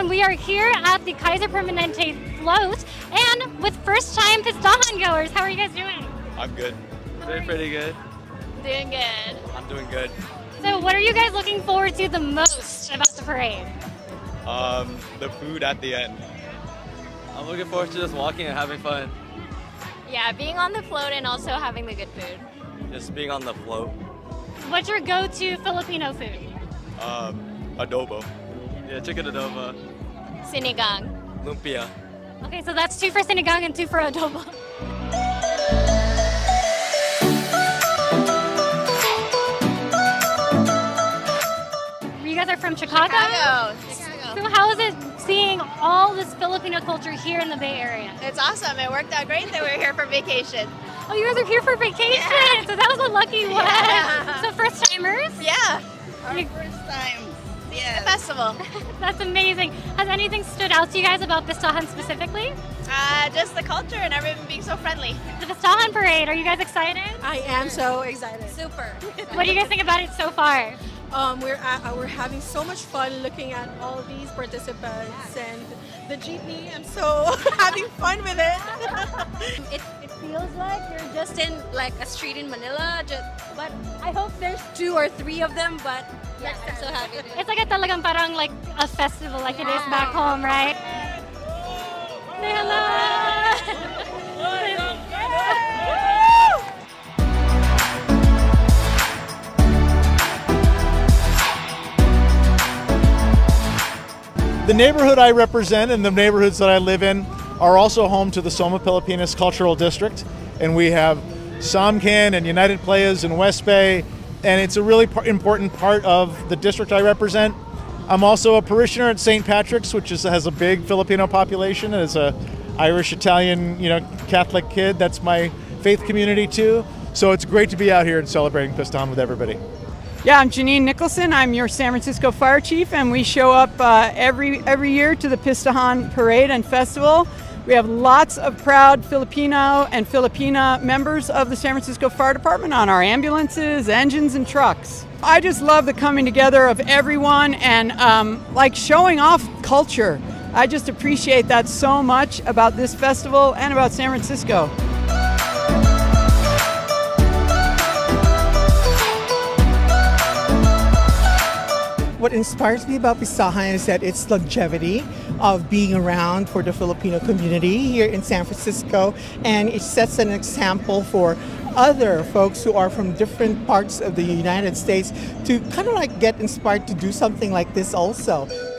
everyone. We are here at the Kaiser Permanente float and with first-time Pistahan goers. How are you guys doing? I'm good. Doing pretty good. Doing good. I'm doing good. So what are you guys looking forward to the most about the parade? The food at the end. I'm looking forward to just walking and having fun. Yeah, being on the float and also having the good food. Just being on the float. What's your go-to Filipino food? Adobo. Yeah, chicken adobo. Sinigang. Lumpia. Okay, so that's 2 for sinigang and 2 for adobo. You guys are from Chicago? Chicago. So how is it seeing all this Filipino culture here in the Bay Area? It's awesome. It worked out great that we're here for vacation. Oh, you guys are here for vacation. Yeah. So that was a lucky one. Yeah. So first timers? Yeah. Our first time. Yeah. The festival. That's amazing. Has anything stood out to you guys about Pistahan specifically? Just the culture and everyone being so friendly. The Pistahan parade. Are you guys excited? I am so excited. Super. What do you guys think about it so far? We're having so much fun looking at all these participants and the jeepney. I'm so having fun with it. It feels like you're just in like a street in Manila. But I hope there's 2 or 3 of them. But yeah, I'm so happy. It's like a talagang parang like a festival, like it is back home, right? Say hello. The neighborhood I represent and the neighborhoods that I live in are also home to the Soma Pilipinas Cultural District, and we have SOMCAN and United Playas in West Bay, and it's a really important part of the district I represent. I'm also a parishioner at St. Patrick's, which has a big Filipino population, as a Irish, Italian, Catholic kid. That's my faith community too. So it's great to be out here and celebrating Pistahan with everybody. Yeah, I'm Jeanine Nicholson. I'm your San Francisco Fire Chief, and we show up every year to the Pistahan Parade and Festival. We have lots of proud Filipino and Filipina members of the San Francisco Fire Department on our ambulances, engines, and trucks. I just love the coming together of everyone and like showing off culture. I just appreciate that so much about this festival and about San Francisco. What inspires me about Pistahan is that its longevity of being around for the Filipino community here in San Francisco, and it sets an example for other folks who are from different parts of the United States to kind of like get inspired to do something like this also.